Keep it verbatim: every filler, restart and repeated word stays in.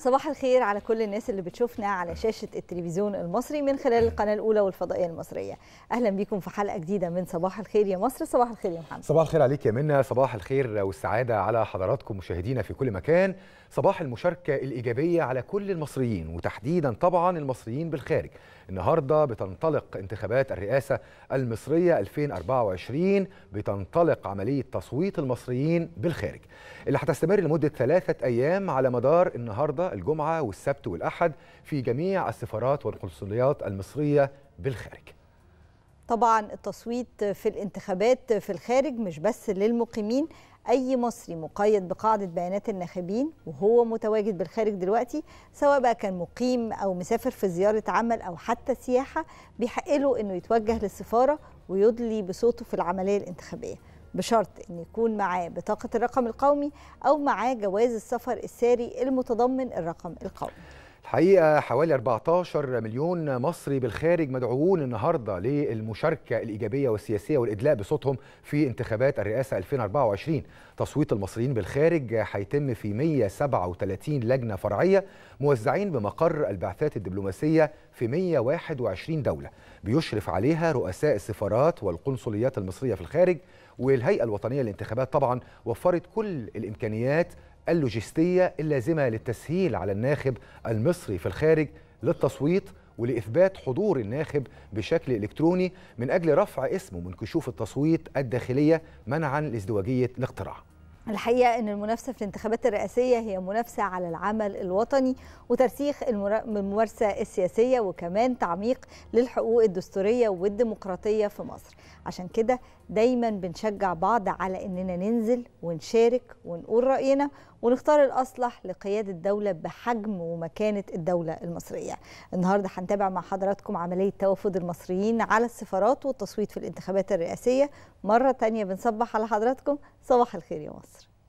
صباح الخير على كل الناس اللي بتشوفنا على شاشة التلفزيون المصري من خلال القناة الأولى والفضائية المصرية. أهلا بكم في حلقة جديدة من صباح الخير يا مصر. صباح الخير يا محمد. صباح الخير عليك يا منى، صباح الخير والسعادة على حضراتكم مشاهدينا في كل مكان. صباح المشاركة الإيجابية على كل المصريين وتحديدا طبعا المصريين بالخارج. النهارده بتنطلق انتخابات الرئاسة المصرية ألفين وأربعة وعشرين، بتنطلق عملية تصويت المصريين بالخارج اللي هتستمر لمدة ثلاثة أيام على مدار النهارده الجمعة والسبت والأحد في جميع السفارات والقنصليات المصرية بالخارج. طبعا التصويت في الانتخابات في الخارج مش بس للمقيمين، أي مصري مقيد بقاعدة بيانات الناخبين وهو متواجد بالخارج دلوقتي، سواء بقى كان مقيم أو مسافر في زيارة عمل أو حتى سياحة، بيحق له أنه يتوجه للسفارة ويدلي بصوته في العملية الانتخابية، بشرط أن يكون معاه بطاقة الرقم القومي أو معاه جواز السفر الساري المتضمن الرقم القومي. الحقيقة حوالي أربعة عشر مليون مصري بالخارج مدعوون النهاردة للمشاركة الإيجابية والسياسية والإدلاء بصوتهم في انتخابات الرئاسة ألفين وأربعة وعشرين. تصويت المصريين بالخارج هيتم في مئة وسبعة وثلاثين لجنة فرعية موزعين بمقر البعثات الدبلوماسية في مئة وواحد وعشرين دولة بيشرف عليها رؤساء السفارات والقنصليات المصرية في الخارج، والهيئة الوطنية للانتخابات طبعا وفرت كل الإمكانيات اللوجستية اللازمة للتسهيل على الناخب المصري في الخارج للتصويت ولإثبات حضور الناخب بشكل إلكتروني من أجل رفع اسمه من كشوف التصويت الداخلية منعا لازدواجية الاقتراع. الحقيقة أن المنافسة في الانتخابات الرئاسية هي منافسة على العمل الوطني وترسيخ الممارسة السياسية وكمان تعميق للحقوق الدستورية والديمقراطية في مصر. عشان كده دايما بنشجع بعض على أننا ننزل ونشارك ونقول رأينا ونختار الأصلح لقيادة الدولة بحجم ومكانة الدولة المصرية. النهاردة هنتابع مع حضراتكم عملية توافد المصريين على السفارات والتصويت في الانتخابات الرئاسية. مرة تانية بنصبح على حضراتكم، صباح الخير يا مصر.